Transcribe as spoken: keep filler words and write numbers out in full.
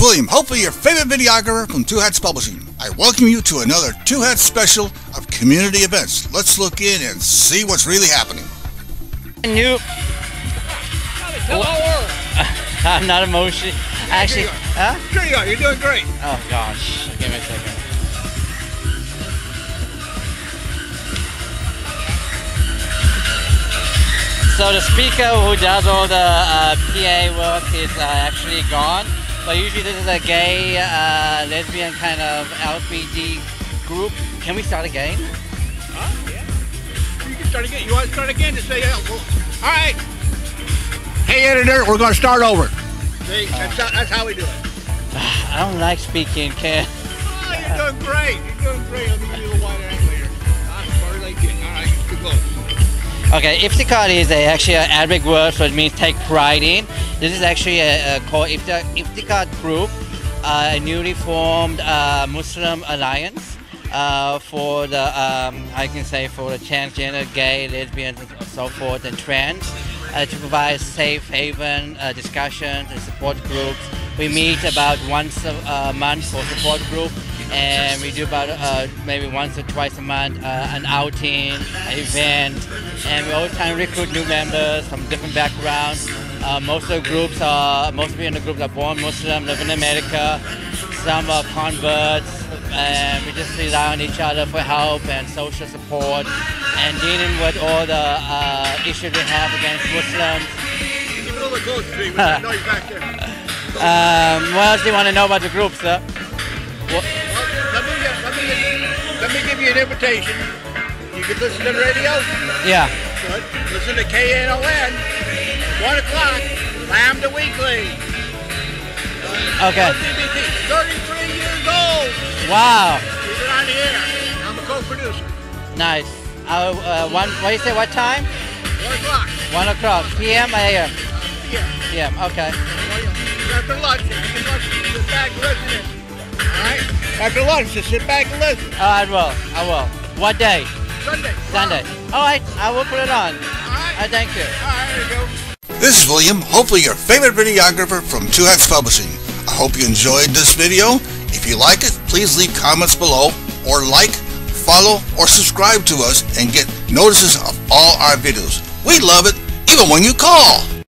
is William, hopefully your favorite videographer from Two Hats Publishing. I welcome you to another Two Hats special of community events. Let's look in and see what's really happening. New. Well, I'm not emotional. Yeah, Actually, here you, huh? Here you are. You're doing great. Oh gosh, give me a second. So the speaker who does all the uh, P A work is uh, actually gone, but usually this is a gay, uh, lesbian kind of L B D group. Can we start again? Huh? Yeah. You can start again. You want to start again? Just say, yeah. Well, all right. Hey, editor, we're going to start over. See, uh, that's, how, that's how we do it. I don't like speaking, Ken. Oh, you're doing great. You're doing great. Let me give you a little wider angle here. I'm sorry, like it. All right, you can go. Okay, Iftikar is a, actually an Arabic word, so it means take pride in. This is actually a, a called Iftikar Group, uh, a newly formed uh, Muslim alliance uh, for the, um, I can say, for the transgender, gay, lesbian, and so forth, and trans, uh, to provide safe haven uh, discussions and support groups. We meet about once a uh, month for support group, and we do about uh, maybe once or twice a month uh, an outing, an event, and we always try to recruit new members from different backgrounds. Uh, most of the groups are, most people in the group are born Muslim, live in America, some are converts, and we just rely on each other for help and social support, and dealing with all the uh, issues we have against Muslims. Keep it a little closer to you, I know you're back there. Um, what else do you want to know about the group, sir? What? Let me give you an invitation. You can listen to the radio. Yeah. Good. Listen to K N O N. One o'clock. Lambda Weekly. Okay. thirty-three years old. Wow. We've been on the air. I'm a co-producer. Nice. Uh, uh, one. What do you say? What time? One o'clock. One o'clock. P M or A M? P M. P M. Okay. After lunch, you can lunch to the back residence. All right. After lunch, just sit back and listen. All right, well, I will. What day? Sunday. Sunday. All right, I will put it on. All right. All right, thank you. All right, there you go. This is William, hopefully your favorite videographer from Two Hats Publishing. I hope you enjoyed this video. If you like it, please leave comments below, or like, follow, or subscribe to us and get notices of all our videos. We love it, even when you call.